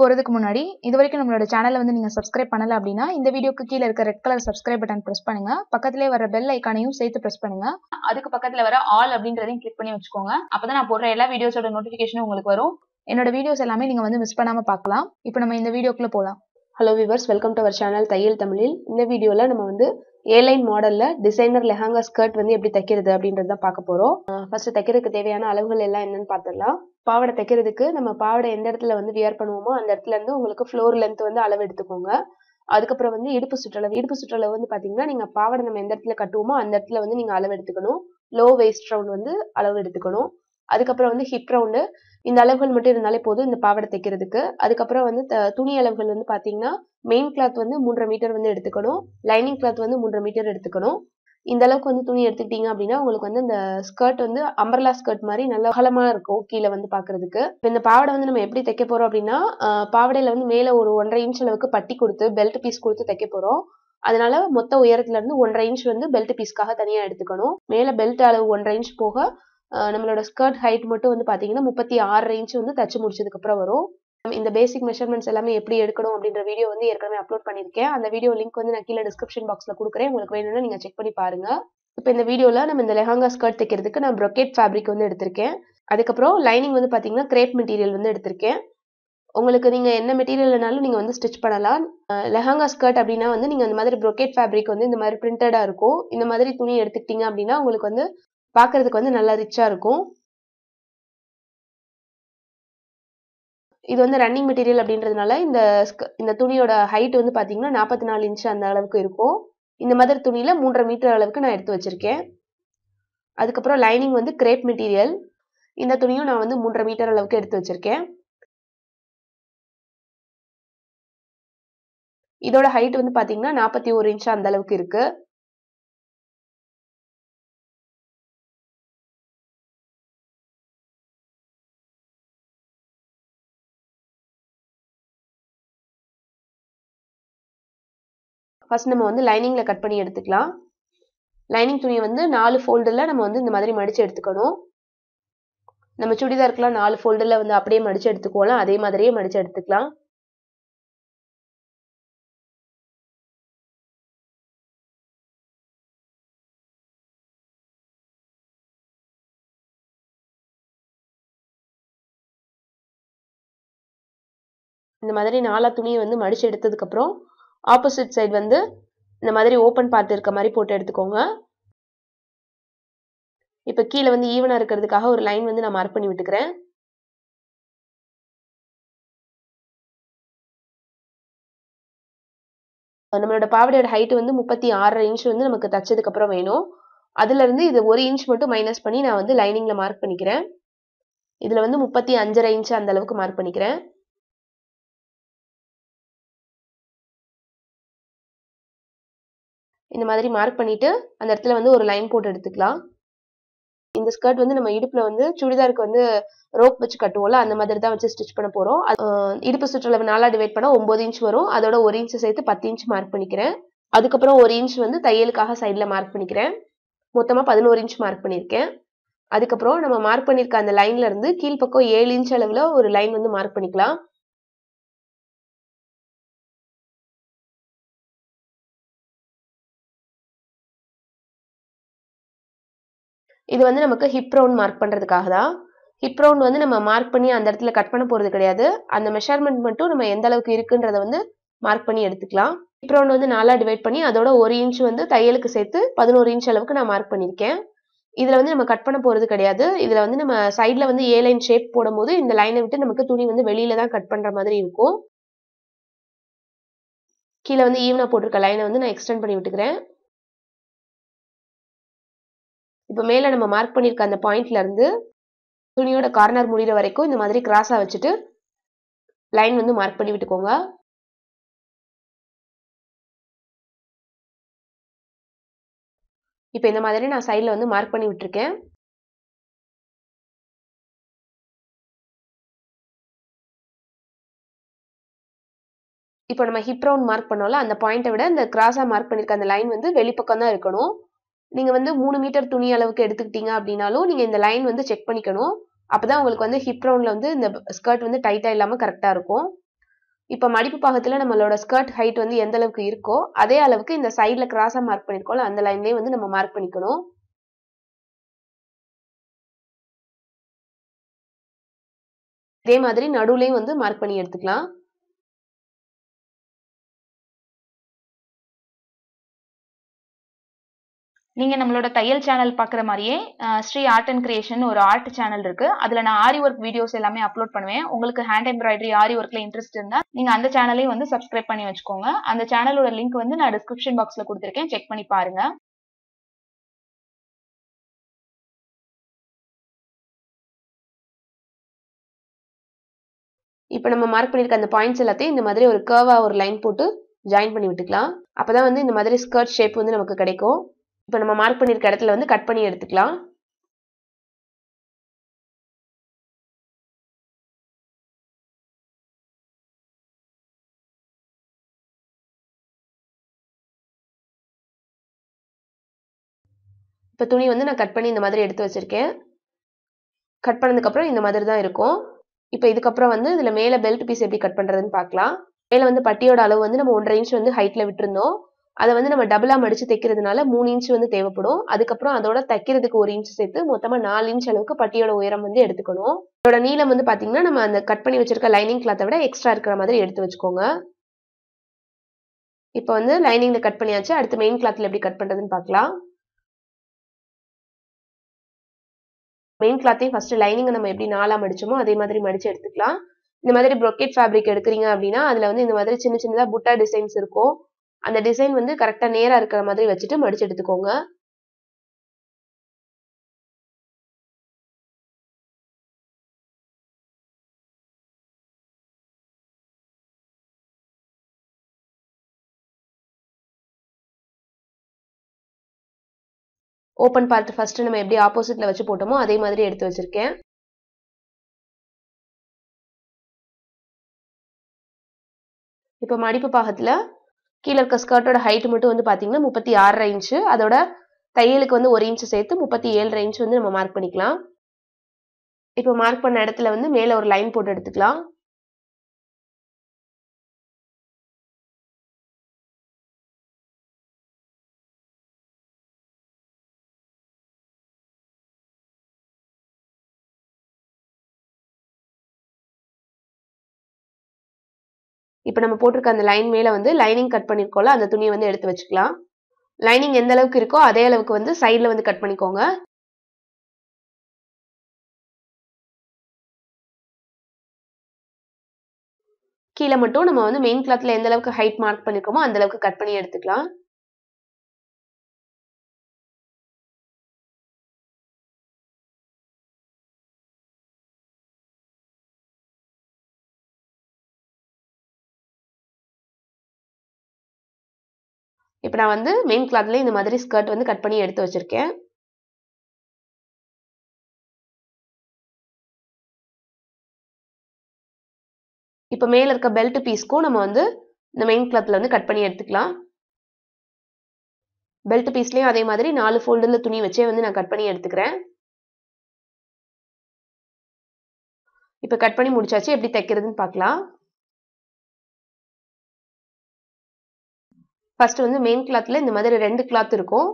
போறதுக்கு முன்னாடி இதுவரைக்கும் நம்மளோட சேனலை வந்து நீங்க subscribe பண்ணல அப்படினா இந்த வீடியோக்கு கீழ இருக்க red colour subscribe button press பண்ணுங்க பக்கத்திலே வர பெல் ஐகானையும் சேர்த்து பிரஸ் பண்ணுங்க அதுக்கு பக்கத்துல வர ஆல் அப்படிங்கறதையும் கிளிக் பண்ணி வெச்சுக்கோங்க அப்பதான் நான் போடுற எல்லா வீடியோஸோட நோட்டிஃபிகேஷனும் உங்களுக்கு வரும் என்னோட வீடியோஸ் எல்லாமே நீங்க வந்து மிஸ் பண்ணாம பார்க்கலாம் இப்போ நம்ம இந்த வீடியோக்குள்ள போலாம் Hello viewers welcome to our channel Thaiyal Tamilil இந்த வீடியோல நம்ம வந்து A-line modelல designer lehenga skirt வந்து எப்படி தைக்கிறது அப்படின்றத பார்க்க போறோம் first தைக்கிறதுக்கு தேவையான அளவுகள் எல்லாம் என்னன்னு பார்த்தறலாம் பாவாடை தைக்கிறதுக்கு நம்ம பாவாடை எந்த இடத்துல வந்து wear பண்ணுவோமோ அந்த இடத்துல இருந்து உங்களுக்கு floor length வந்து அளவு எடுத்துக்கோங்க அதுக்கு அப்புறம் வந்து இடுப்பு சுற்றளவு வந்து பாத்தீங்கன்னா நீங்க பாவாடை நம்ம எந்த இடத்துல கட்டுவோமோ அந்த இடத்துல வந்து நீங்க அளவு எடுத்துக்கணும் low waist round வந்து அளவு எடுத்துக்கணும் அதுக்கு அப்புறம் வந்து hip round இந்த அளவுகள் மட்டும் இருந்தாலே போதும் இந்த பாவாடை தைக்கிறதுக்கு அதுக்கு அப்புறம் வந்து துணி அளவுகள் வந்து பாத்தீங்கன்னா மெயின் கிளாத் வந்து 3 மீட்டர் வந்து எடுத்துக்கணும் லைனிங் கிளாத் வந்து 3 மீட்டர் எடுத்துக்கணும் இந்த அளவுக்கு வந்து துணி எடுத்துக்கிட்டீங்க அப்படினா உங்களுக்கு வந்து இந்த ஸ்கர்ட் வந்து அம்பர்லா ஸ்கர்ட் மாதிரி நல்ல அகலமா இருக்கும் கீழ வந்து பாக்குறதுக்கு இந்த பாவாடை வந்து நம்ம எப்படி தைக்க போறோம் அப்படினா பாவாடையில வந்து மேலே ஒரு 1.5 இன்ச் அளவுக்கு பட்டி கொடுத்து பெல்ட் பீஸ் கொடுத்து தைக்க போறோம் அதனால மொத்த உயரத்துல இருந்து 1.5 இன்ச் வந்து பெல்ட் பீஸ்காக தனியா எடுத்துக்கணும் மேலே பெல்ட் அளவு 1.5 இன்ச் போக நம்மளோட ஸ்கர்ட் ஹைட் மட்டும் வந்து பாத்தீங்கன்னா 36 இன்ச் வந்து தச்சு முடிச்சதுக்கு அப்புறம் வரும் இந்த பேசிக் மெஷர்மென்ட்ஸ் எல்லாமே எப்படி எடுக்கணும் அப்படிங்கற வீடியோ வந்து ஏற்கனவே அப்லோட் பண்ணிருக்கேன் அந்த வீடியோ லிங்க் வந்து நான் கீழ டிஸ்கிரிப்ஷன் பாக்ஸ்ல கொடுக்கிறேன் உங்களுக்கு வேணும்னா நீங்க செக் பண்ணி பாருங்க இப்போ இந்த வீடியோல நம்ம இந்த லெஹங்கா ஸ்கர்ட் தைக்கிறதுக்கு நான் brocade fabric வந்து எடுத்துர்க்கேன் அதுக்கு அப்புறம் லைனிங் வந்து பாத்தீங்கன்னா crepe material வந்து எடுத்துர்க்கேன் உங்களுக்கு நீங்க என்ன மெட்டீரியல்னாலும் நீங்க வந்து ஸ்டிட்ச் பண்ணலாம் லெஹங்கா ஸ்கர்ட் அப்படினா வந்து நீங்க அந்த மாதிரி brocade fabric வந்து இந்த மாதிரி பிரிண்டடா இருக்கும் இந்த மாதிரி துணி எடுத்துக்கிட்டீங்க அப்படினா உங்களுக்கு வந்து பார்க்கிறதுக்கு வந்து நல்லா ரிச்சா இருக்கும் இது வந்து ரன்னிங் மெட்டீரியல் அப்படின்றதுனால இந்த துணியோட ஹைட் வந்து பாத்தீங்கன்னா 44 இன்ச் அந்த அளவுக்கு இருக்கும் இந்த மாதிரி துணியில 3 மீட்டர் அளவுக்கு நான் எடுத்து வச்சிருக்கேன் அதுக்கு அப்புறம் லைனிங் வந்து கிரேப் மெட்டீரியல் இந்த துணியும் நான் வந்து 3 மீட்டர் அளவுக்கு எடுத்து வச்சிருக்கேன் இதோட ஹைட் வந்து பாத்தீங்கன்னா 41 இன்ச் அந்த அளவுக்கு இருக்கு First, we cut the lining. Lining துணி வந்து 4 ஃபோல்டர்ல நம்ம வந்து இந்த மாதிரி மடிச்சு எடுத்துக்கணும். நம்ம சுடிதார்க்குலாம் 4 ஃபோல்டர்ல வந்து அப்படியே மடிச்சு எடுத்துக்கலாம். அதே மாதிரியே மடிச்சு எடுத்துக்கலாம். இந்த மாதிரி 4 துணியை வந்து மடிச்சு எடுத்ததுக்கு அப்புறம் Opposite side வந்து இந்த மாதிரி open part இருக்க மாதிரி போட்டு எடுத்துக்கோங்க இப்போ கீழ வந்து ஈவனா இருக்குிறதுக்காக ஒரு லைன் வந்து நான் மார்க் பண்ணி விட்டுக்கிறேன் நம்மளோட பாவாடையோட ஹைட் வந்து 36 இன்ச் வந்து நமக்கு தச்சதுக்கு அப்புறம் வேணும் அதில இருந்து இது 1 இன்ச் மட்டும் மைனஸ் பண்ணி நான் வந்து லைனிங்ல மார்க் பண்ணிக்கிறேன் இதுல வந்து 35.5 இன்ச் அந்த அளவுக்கு மார்க் பண்ணிக்கிறேன் இந்த மாதிரி மார்க் பண்ணிட்டு அந்த இடத்துல வந்து ஒரு லைன் போட்டு எடுத்துக்கலாம் இந்த ஸ்கர்ட் வந்து நம்ம இடுப்புல வந்து சுடிதாருக்கு வந்து ரோப் வச்சு கட்டுவோம்ல அந்த மாதிரி தான் வச்சு ஸ்டிட்ச் பண்ண போறோம் இடுப்பு சுற்றளவு 4ஆ டிவைட் பண்ணா 9 இன்ச் வரும் அதோட 1 இன்ச் சேர்த்து 10 இன்ச் மார்க் பண்ணிக்கிறேன் அதுக்கு அப்புறம் 1 இன்ச் வந்து தையலுக்காக சைடுல மார்க் பண்ணிக்கிறேன் மொத்தமா 11 இன்ச் மார்க் பண்ணிருக்கேன் அதுக்கு அப்புறம் நம்ம மார்க் பண்ணிருக்க அந்த லைன்ல இருந்து கீழ் பக்கம் 7 இன்ச் அளவுல ஒரு லைன் வந்து மார்க் பண்ணிக்கலாம் இது வந்து நமக்கு hip round மார்க் பண்றதுக்காக தான் hip round வந்து நம்ம மார்க் பண்ணி அந்த இடத்துல கட் பண்ண போறது கிடையாது அந்த மெஷர்மென்ட் மட்டும் நம்ம எந்த அளவுக்கு இருக்குன்றத வந்து மார்க் பண்ணி எடுத்துக்கலாம் hip round வந்து 4ஆ டிவைட் பண்ணி அதோட 1 இன்ச் வந்து தையலுக்கு சேர்த்து 11 இன்ச் அளவுக்கு நான் மார்க் பண்ணிருக்கேன் இதுல வந்து நம்ம கட் பண்ண போறது கிடையாது இதுல வந்து நம்ம சைடுல வந்து A லைன் ஷேப் போடும்போது இந்த லைனை விட்டு நமக்கு துணி வந்து வெளியில தான் கட் பண்ற மாதிரி இருக்கும் கீழ வந்து ஈவனா போட்டுருக்க லைனை வந்து நான் எக்ஸ்டெண்ட் பண்ணி விட்டுக்கிறேன் இப்போ மேல நம்ம மார்க் பண்ணிருக்க அந்த பாயிண்ட்ல இருந்து துணியோட கார்னர் முடிற வரைக்கும் இந்த மாதிரி கிராஸா வச்சிட்டு லைன் வந்து மார்க் பண்ணி விட்டுக்கோங்க இப்போ இந்த மாதிரி நான் சைடுல வந்து மார்க் பண்ணி விட்டுருக்கேன் இப்போ நம்ம ஹிப் ரவுண்ட் மார்க் பண்ணோம்ல அந்த பாயிண்ட விட இந்த கிராஸா மார்க் பண்ணிருக்க அந்த லைன் வந்து வெளிப்பக்கம் தான் இருக்கணும் நீங்க வந்து 3 மீட்டர் துணி அளவுக்கு எடுத்துக்கிட்டீங்க அப்படினாலும் நீங்க இந்த லைன் வந்து செக் பண்ணிக்கணும் அப்பதான் உங்களுக்கு வந்து ஹிப் ரவுண்ட்ல வந்து இந்த ஸ்கர்ட் வந்து டைட்டா இல்லாம கரெக்ட்டா இருக்கும் இப்ப மடிப்பு பாகத்துல நம்மளோட ஸ்கர்ட் ஹைட் வந்து எந்த அளவுக்கு இருக்கோ அதே அளவுக்கு இந்த சைடுல கிராஸா மார்க் பண்ணிருக்கோம்ல அந்த லைன்லயே வந்து நம்ம மார்க் பண்ணிக்கணும் இதே மாதிரி நடுவுலயே வந்து மார்க் பண்ணி எடுத்துக்கலாம் நீங்க நம்மளோட தையல் சேனல் பார்க்குற மாதிரியே ஸ்ரீ ஆர்ட் அண்ட் கிரியேஷன் ஒரு ஆர்ட் சேனல் இருக்கு அதுல நான் ஆரி வர்க் வீடியோஸ் எல்லாமே அப்லோட் பண்ணுவேன் உங்களுக்கு ஹேண்ட் எம்ப்ராய்டரி ஆரி வர்க்ல இன்ட்ரெஸ்ட் இருந்தா நீங்க அந்த சேனலையும் வந்து சப்ஸ்கிரைப் பண்ணி வச்சுக்கோங்க அந்த சேனலோட லிங்க் வந்து நான் டிஸ்கிரிப்ஷன் பாக்ஸ்ல கொடுத்திருக்கேன் செக் பண்ணி பாருங்க இப்போ நம்ம மார்க் பண்ணிருக்க அந்த பாயிண்ட்ஸ் எல்லாத்தையும் இந்த மாதிரி ஒரு கர்வா ஒரு லைன் போட்டு ஜாயின் பண்ணி விட்டுக்கலாம் அப்பதான் வந்து இந்த மாதிரி ஸ்கர்ட் ஷேப் வந்து நமக்கு கிடைக்கும் இப்ப நம்ம மார்க் பண்ணிருக்க இடத்துல வந்து கட் பண்ணி எடுத்துக்கலாம் இப்ப துணி வந்து நான் கட் பண்ணி இந்த மாதிரி எடுத்து வச்சிருக்கேன் கட் பண்ணதுக்கு அப்புறம் இந்த மாதிரி தான் இருக்கும் இப்ப இதுக்கு அப்புறம் வந்து இதுல மேல பெல்ட் பீஸ் எப்படி கட் பண்றதுன்னு பார்க்கலாம் மேல வந்து பட்டியோட அளவு வந்து நம்ம 1.5 இன்ச் வந்து ஹைட்ல விட்டுருந்தோம் அது வந்து நம்ம டபுளா மடிச்சு தைக்கிறதுனால 3 இன்ச் வந்து தேவைப்படும் அதுக்கப்புறம் அதோட தைக்கிறதுக்கு 1 இன்ச் சேர்த்து மொத்தமா 4 இன்ச் அளவுக்கு பட்டியோட உயரம் வந்து எடுத்துக்கணும் இதோட நீளம் வந்து பாத்தீங்கன்னா நம்ம அந்த கட் பண்ணி வச்சிருக்க லைனிங் கிளாத்தை விட எக்ஸ்ட்ரா இருக்கிற மாதிரி எடுத்து வச்சுக்கோங்க இப்போ வந்து லைனிங்ல கட் பண்ணியாச்சு அடுத்து மெயின் கிளாத்ல எப்படி கட் பண்றதுன்னு பார்க்கலாம் மெயின் கிளாத்தையும் ஃபர்ஸ்ட் லைனிங்கை நம்ம எப்படி 4ஆ மடிச்சோமோ அதே மாதிரி மடிச்சு எடுத்துக்கலாம் இந்த மாதிரி ப்ரொக்கெட் ஃபேப்ரிக் எடுக்கிறீங்க அப்படின்னா அதுல வந்து இந்த மாதிரி சின்ன சின்னதா புட்டா டிசைன்ஸ் இருக்கும் அந்த டிசைன் வந்து கரெக்டா நேரா இருக்கிற மாதிரி வச்சுட்டு மடிச்சு எடுத்துக்கோங்க ஓபன் பார்ட் ஃபர்ஸ்ட் நம்ம எப்படி ஆப்போசிட்ல வச்சு போட்டோமோ அதே மாதிரி எடுத்து வச்சிருக்கேன் இப்ப மடிப்பு பாகத்துல கீழ இருக்க ஸ்கர்ட்டோட ஹைட் மட்டும் வந்து பாத்தீங்கன்னா 36.5 இன்ச் அதோட தையலுக்கு வந்து 1 இன்ச் சேர்த்து 37.5 இன்ச் வந்து நம்ம மார்க் பண்ணிக்கலாம் இப்போ மார்க் பண்ண இடத்துல வந்து மேல ஒரு லைன் போட்டு எடுத்துக்கலாம் இப்போ நம்ம போட்டுருக்க அந்த லைன் மேல வந்து லைனிங் கட் பண்ணிருக்கோம்ல அந்த துணியை வந்து எடுத்து வச்சுக்கலாம் லைனிங் எந்த அளவுக்கு இருக்கோ அதே அளவுக்கு வந்து சைடில் வந்து கட் பண்ணிக்கோங்க கீழே மட்டும் நம்ம வந்து மெயின் கிளாத்ல எந்த அளவுக்கு ஹைட் மார்க் பண்ணிருக்கோமோ அந்த அளவுக்கு கட் பண்ணி எடுத்துக்கலாம் இப்போ நான் வந்து மெயின் கிளாத்ல இந்த மாதிரி ஸ்கர்ட் வந்து கட் பண்ணி எடுத்து வச்சிருக்கேன் இப்போ மேல இருக்க பெல்ட் பீஸ்க்கும் நம்ம வந்து இந்த மெயின் கிளாத்ல வந்து கட் பண்ணி எடுத்துக்கலாம் பெல்ட் பீஸ்லயும் அதே மாதிரி 4 ஃபோல்டுல துணி வச்சே வந்து நான் கட் பண்ணி எடுத்துக்கிறேன் இப்போ கட் பண்ணி முடிச்சாச்சு எப்படி தைக்கிறதுன்னு பார்க்கலாம் ஃபர்ஸ்ட் வந்து மெயின் கிளாத்ல இந்த மாதிரி 2 கிளாத் இருக்கும்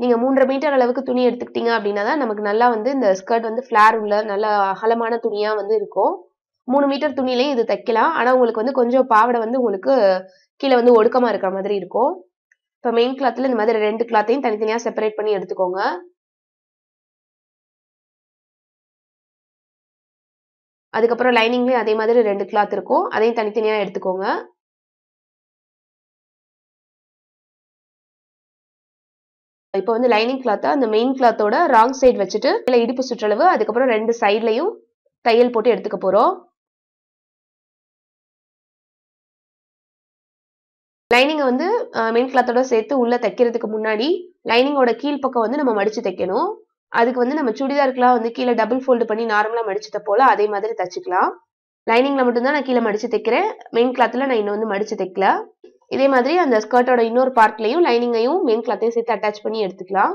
நீங்க 3.5 மீட்டர் அளவுக்கு துணி எடுத்துக்கிட்டீங்க அப்படின்னா தான் நமக்கு நல்லா வந்து இந்த ஸ்கர்ட் வந்து ஃபிளார் உள்ள நல்ல அகலமான துணியா வந்து இருக்கும் 3 மீட்டர் துணியிலையும் இது தைக்கலாம் ஆனா உங்களுக்கு வந்து கொஞ்சம் பாவடை வந்து உங்களுக்கு கீழே வந்து ஒடுக்கமா இருக்கிற மாதிரி இருக்கும் இப்போ மெயின் கிளாத்ல இந்த மாதிரி 2 கிளாத்தையும் தனித்தனியா செப்பரேட் பண்ணி எடுத்துக்கோங்க அதுக்கப்புறம் லைனிங்லயும் அதே மாதிரி 2 கிளாத் இருக்கும் அதையும் தனித்தனியா எடுத்துக்கோங்க இப்போ வந்து லைனிங் கிளாத்தை அந்த மெயின் கிளாத்தோட ராங் சைடு வச்சுட்டு இல்லை இடுப்பு சுற்றளவு அதுக்கப்புறம் 2 சைட்லையும் தையல் போட்டு எடுத்துக்க போறோம் லைனிங்கை வந்து மெயின் கிளாத்தோட சேர்த்து உள்ள தைக்கிறதுக்கு முன்னாடி லைனிங்கோட கீழ்ப்பக்கம் வந்து நம்ம மடிச்சு தைக்கணும் அதுக்கு வந்து நம்ம சுடிதாருக்குலாம் வந்து கீழே டபுள் ஃபோல்டு பண்ணி நார்மலா மடிச்சு தைப்போல அதே மாதிரி தைச்சிக்கலாம் லைனிங்ல மட்டும்தான் நான் கீழே மடிச்சு தைக்கிறேன் மெயின் கிளாத்துல நான் இன்னும் வந்து மடிச்சு தைக்கல இதே மாதிரி அந்த ஸ்கர்ட்டோட இன்னொரு பார்ட்லையும் லைனிங்கையும் மெயின் கிளாத்தையும் சேர்த்து அட்டாச் பண்ணி எடுத்துக்கலாம்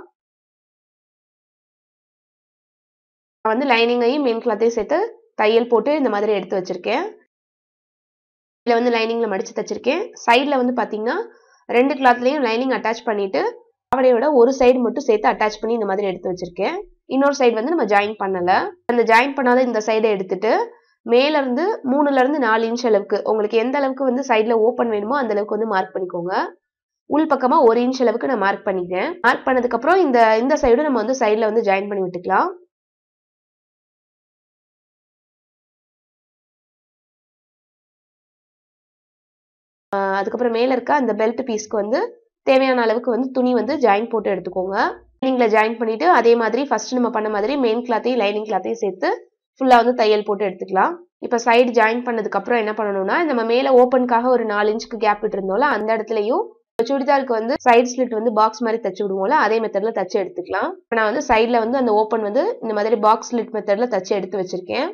நான் வந்து லைனிங்கையும் மெயின் கிளாத்தையும் சேர்த்து தையல் போட்டு இந்த மாதிரி எடுத்து வச்சிருக்கேன் இதில் வந்து லைனிங்ல மடிச்சு தச்சிருக்கேன். சைடுல வந்து பாத்தீங்கன்னா ரெண்டு கிளாத்லயும் லைனிங் அட்டாச் பண்ணிட்டு பாவாடையோட ஒரு சைடு மட்டும் சேர்த்து அட்டாச் பண்ணி இந்த மாதிரி எடுத்து வச்சிருக்கேன். இன்னொரு சைடு வந்து நம்ம ஜாயின் பண்ணல. அந்த ஜாயின் பண்ணாத இந்த சைடை எடுத்துட்டு மேல இருந்து 3-4 இன்ச் அளவுக்கு உங்களுக்கு எந்த அளவுக்கு வந்து சைடுல ஓபன் வேணுமோ அந்த அளவுக்கு வந்து மார்க் பண்ணிக்கோங்க. உள் பக்கமா 1 இன்ச் அளவுக்கு நான் மார்க் பண்ணிக்கிறேன். மார்க் பண்ணதுக்கு அப்புறம் இந்த சைடு நம்ம வந்து சைடுல வந்து ஜாயின் பண்ணி விட்டுக்கலாம். அதுக்கப்புறம் மேல இருக்க அந்த பெல்ட் பீஸ்க்கு வந்து தேவையான அளவுக்கு வந்து துணி வந்து ஜாயின் போட்டு எடுத்துக்கோங்க. லைனிங்ல ஜாயின் பண்ணிட்டு அதே மாதிரி ஃபர்ஸ்ட் நம்ம பண்ண மாதிரி மெயின் கிளாத்தையும் லைனிங் கிளாத்தையும் சேர்த்து ஃபுல்லா வந்து தையல் போட்டு எடுத்துக்கலாம். இப்ப சைடு ஜாயின் பண்ணதுக்கு அப்புறம் என்ன பண்ணணும்னா நம்ம மேல ஓபனுக்காக ஒரு 4 இன்ச்சுக்கு கேப் விட்டுருந்தோம்ல அந்த இடத்துலயும் சுடிதாருக்கு வந்து சைடு ஸ்லிட் வந்து பாக்ஸ் மாதிரி தச்சு விடுவோம்ல அதே மெத்தட்ல தச்சு எடுத்துக்கலாம். இப்ப நான் வந்து சைடுல வந்து அந்த ஓபன் வந்து இந்த மாதிரி பாக்ஸ் ஸ்லிட் மெத்தட்ல தச்சு எடுத்து வச்சிருக்கேன்.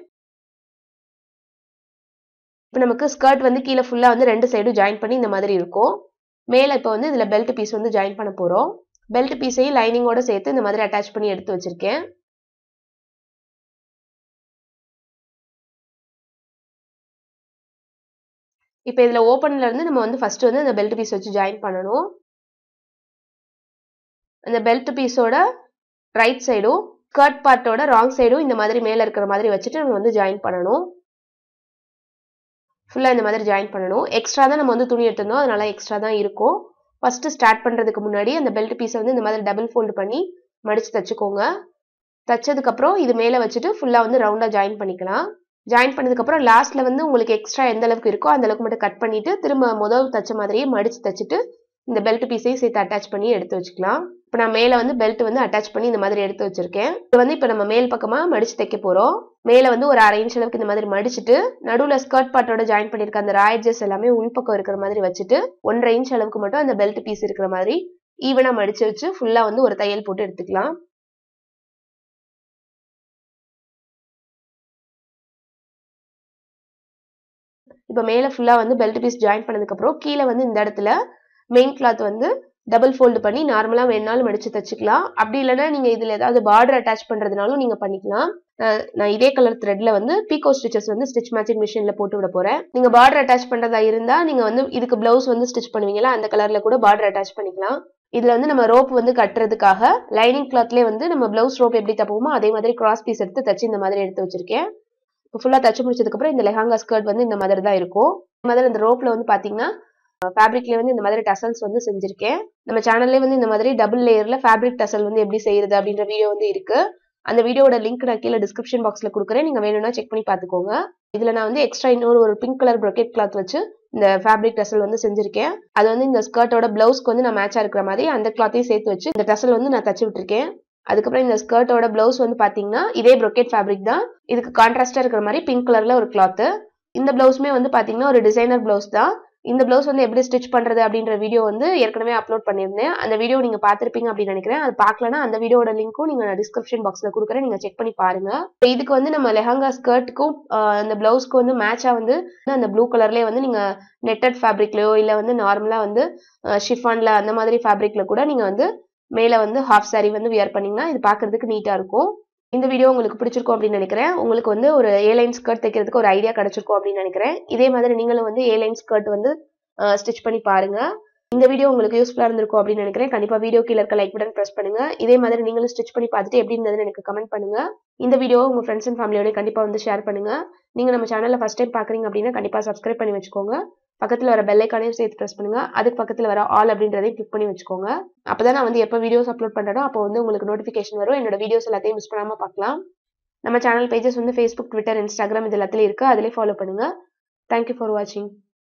இப்போ நமக்கு ஸ்கர்ட் வந்து கீழே ஃபுல்லா வந்து 2 சைடும் ஜாயின் பண்ணி இந்த மாதிரி இருக்கும். மேல இப்போ வந்து இதுல பெல்ட் பீஸ் வந்து ஜாயின் பண்ண போறோம். பெல்ட் பீஸையும் லைனிங்கோட சேர்த்து இந்த மாதிரி அட்டாச் பண்ணி எடுத்து வச்சிருக்கேன். இப்போ இதுல ஓபன்ல இருந்து நம்ம வந்து ஃபர்ஸ்ட் வந்து அந்த பெல்ட் பீஸ் வச்சு ஜாயின் பண்ணணும். அந்த பெல்ட் பீஸோட ரைட் சைடும் ஸ்கர்ட் பார்ட்டோட ராங் சைடும் இந்த மாதிரி மேல இருக்கிற மாதிரி வச்சுட்டு நம்ம வந்து ஜாயின் பண்ணணும். ஃபுல்லா இந்த மாதிரி ஜாயின் பண்ணணும். எக்ஸ்ட்ரா தான் நம்ம வந்து துணி எடுத்துருந்தோம், அதனால எக்ஸ்ட்ரா தான் இருக்கும். ஃபர்ஸ்ட் ஸ்டார்ட் பண்றதுக்கு முன்னாடி அந்த பெல்ட் பீஸை வந்து இந்த மாதிரி டபுள் ஃபோல்டு பண்ணி மடிச்சு தச்சுக்கோங்க. தச்சதுக்கு அப்புறம் இது மேல வச்சுட்டு ஃபுல்லா வந்து ரவுண்டா ஜாயின் பண்ணிக்கலாம். ஜாயின் பண்ணதுக்கு அப்புறம் லாஸ்ட்ல வந்து உங்களுக்கு எக்ஸ்ட்ரா எந்த அளவுக்கு இருக்கோ அந்த அளவுக்கு மட்டும் கட் பண்ணிட்டு திரும்ப முதல் தச்ச மாதிரியே மடிச்சு தச்சுட்டு இந்த பெல்ட் பீஸையும் சேர்த்து அட்டாச் பண்ணி எடுத்து வச்சுக்கலாம். இப்போ நான் மேல வந்து பெல்ட் வந்து அட்டாச் பண்ணி இந்த மாதிரி எடுத்து வச்சிருக்கேன். இது வந்து இப்போ நம்ம மேல் பக்கமா மடிச்சு தைக்க போறோம். மேல வந்து ஒரு 1/2 இன்ச் அளவுக்கு இந்த மாதிரி மடிச்சுட்டு நடுவுல ஸ்கர்ட் பார்ட்டோட ஜாயின் பண்ணிருக்க அந்த ராயட்ஜஸ் எல்லாமே உள் பக்கம் இருக்கிற மாதிரி வச்சுட்டு 1.5 இன்ச் அளவுக்கு மட்டும் அந்த பெல்ட் பீஸ் இருக்கிற மாதிரி ஈவனா மடிச்சு வச்சு ஃபுல்லா வந்து ஒரு தையல் போட்டு எடுத்துக்கலாம். இப்போ மேல ஃபுல்லா வந்து பெல்ட் பீஸ் ஜாயின் பண்ணதுக்கு அப்புறம் கீழே வந்து இந்த இடத்துல மெயின் கிளாத் வந்து டபுள் ஃபோல்டு பண்ணி நார்மலா வேணாலும் மடிச்சு தச்சுக்கலாம். அப்படி இல்லைன்னா நீங்க இதுல ஏதாவது பார்டர் அட்டாச் பண்றதுனாலும் நீங்க பண்ணிக்கலாம். நான் இதே கலர் த்ரெட்ல வந்து பீகோ ஸ்டிச்சஸ் வந்து ஸ்டிச் மேட்சிங் மிஷின்ல போட்டு விட போறேன். நீங்க பார்டர் அட்டாச் பண்றதா இருந்தா நீங்க வந்து இதுக்கு பிளவுஸ் வந்து ஸ்டிச் பண்ணுவீங்களா அந்த கலர்ல கூட பார்டர் அட்டாச் பண்ணிக்கலாம். இதுல வந்து நம்ம ரோப் வந்து கட்டுறதுக்காக லைனிங் கிளாத்லயே வந்து நம்ம பிளவுஸ் ரோப் எப்படி தப்போமோ அதே மாதிரி கிராஸ் பீஸ் எடுத்து தச்சு இந்த மாதிரி எடுத்து வச்சிருக்கேன். ஃபுல்லா தச்சு முடிச்சதுக்கு அப்புறம் இந்த லெஹாங்கா ஸ்கர்ட் வந்து இந்த மாதிரி தான் இருக்கும். இந்த மாதிரி அந்த ரோப்ல வந்து பாத்தீங்கன்னா ஃபேப்ரிக்ல வந்து இந்த மாதிரி டசல்ஸ் வந்து செஞ்சிருக்கேன். நம்ம சேனல்ல வந்து இந்த மாதிரி டபுள் லேயர்ல ஃபேப்ரிக் டசல் வந்து எப்படி செய்யறது அப்படின்ற வீடியோ வந்து இருக்கு. அந்த வீடியோட லிங்க் நான் கீழே டிஸ்கிரிப்ஷன் பாக்ஸ்ல கொடுக்குறேன், நீங்க வேணும்னா செக் பண்ணி பாத்துக்கோங்க. இதுல நான் வந்து எக்ஸ்ட்ரா இன்னொரு ஒரு பிங்க் கலர் ப்ரொக்கெட் கிளாத் வச்சு இந்த ஃபேப்ரிக் டசல் வந்து செஞ்சிருக்கேன். அது வந்து இந்த ஸ்கர்ட்டோட பிளவுஸ்க்கு வந்து நான் மேட்சா இருக்கிற மாதிரி அந்த கிளாத்தையும் சேர்த்து வச்சு இந்த டசல் வந்து நான் தச்சு விட்டுருக்கேன். அதுக்கப்புறம் இந்த ஸ்கர்ட்டோட பிளவுஸ் வந்து பாத்தீங்கன்னா இதே ப்ரொக்கெட் ஃபேப்ரிக் தான். இதுக்கு கான்ட்ராஸ்டா இருக்கிற மாதிரி பிங்க் கலர்ல ஒரு கிளாத். இந்த பிளவுஸ்மே வந்து பாத்தீங்கன்னா ஒரு டிசைனர் பிளவுஸ் தான். இந்த பிளவுஸ் வந்து எப்படி ஸ்டிச் பண்றது அப்படின்ற வீடியோ வந்து ஏற்கனவே அப்லோட் பண்ணியிருந்தேன். அந்த வீடியோ நீங்க பாத்திருப்பீங்க அப்படின்னு நினைக்கிறேன். அது பாக்கலன்னா அந்த வீடியோட லிங்க்கும் நீங்க டிஸ்கிரிப்ஷன் பாக்ஸ்ல கொடுக்குறேன், நீங்க செக் பண்ணி பாருங்க. இதுக்கு வந்து நம்ம லெஹங்கா ஸ்கர்ட்டுக்கும் அந்த பிளவுஸ்க்கு வந்து மேட்சா வந்து அந்த ப்ளூ கலர்லயே வந்து நீங்க நெட்டட் ஃபேப்ரிக்லயோ இல்ல வந்து நார்மலா வந்து ஷிஃபான்ல அந்த மாதிரி ஃபேப்ரிக்ல கூட நீங்க வந்து மேல வந்து ஹாஃப் சாரி வந்து வியர் பண்ணீங்கன்னா இது பாக்குறதுக்கு நீட்டா இருக்கும். இந்த வீடியோ உங்களுக்கு பிடிச்சிருக்கும் அப்படின்னு நினைக்கிறேன். உங்களுக்கு வந்து ஒரு A-line ஸ்கர்ட் தைக்கிறதுக்கு ஒரு ஐடியா கிடைச்சிருக்கும் அப்படின்னு நினைக்கிறேன். இதே மாதிரி நீங்களும் வந்து A-line ஸ்கர்ட் வந்து ஸ்டிச் பண்ணி பாருங்க. இந்த வீடியோ உங்களுக்கு யூஸ்ஃபுல்லா இருந்திருக்கும் அப்படின்னு நினைக்கிறேன். கண்டிப்பா வீடியோ கீழே இருக்க லைக் பட்டன் பிரஸ் பண்ணுங்க. இதே மாதிரி நீங்களும் ஸ்டிச் பண்ணி பார்த்துட்டு எப்படி இருந்ததுன்னு எனக்கு கமெண்ட் பண்ணுங்க. இந்த வீடியோ உங்க ஃப்ரெண்ட்ஸ் அண்ட் ஃபேமிலியோட கண்டிப்பா வந்து ஷேர் பண்ணுங்க. நீங்க நம்ம சேனல்ல ஃபர்ஸ்ட் டைம் பாக்குறீங்க அப்படின்னா கண்டிப்பா சப்ஸ்கிரைப் பண்ணி வச்சுக்கோங்க. பக்கத்துல வர பெல் ஐகானையும் சேர்த்து பிரஸ் பண்ணுங்க. அதுக்கு பக்கத்துல வர ஆல் அப்படின்றதையும் கிளிக் பண்ணி வச்சுக்கோங்க. அப்பதான் நான் வந்து எப்ப வீடியோஸ் அப்லோட் பண்றேனோ அப்போ வந்து உங்களுக்கு நோட்டிபிகேஷன் வரும். என்னோட வீடியோஸ் எல்லாத்தையும் மிஸ் பண்ணாம பார்க்கலாம். நம்ம சேனல் பேஜஸ் வந்து Facebook, Twitter, Instagram இது எல்லாத்துலயும் இருக்கு. அதுலயே ஃபாலோ பண்ணுங்க. தேங்க்யூ ஃபார் வாட்சிங்.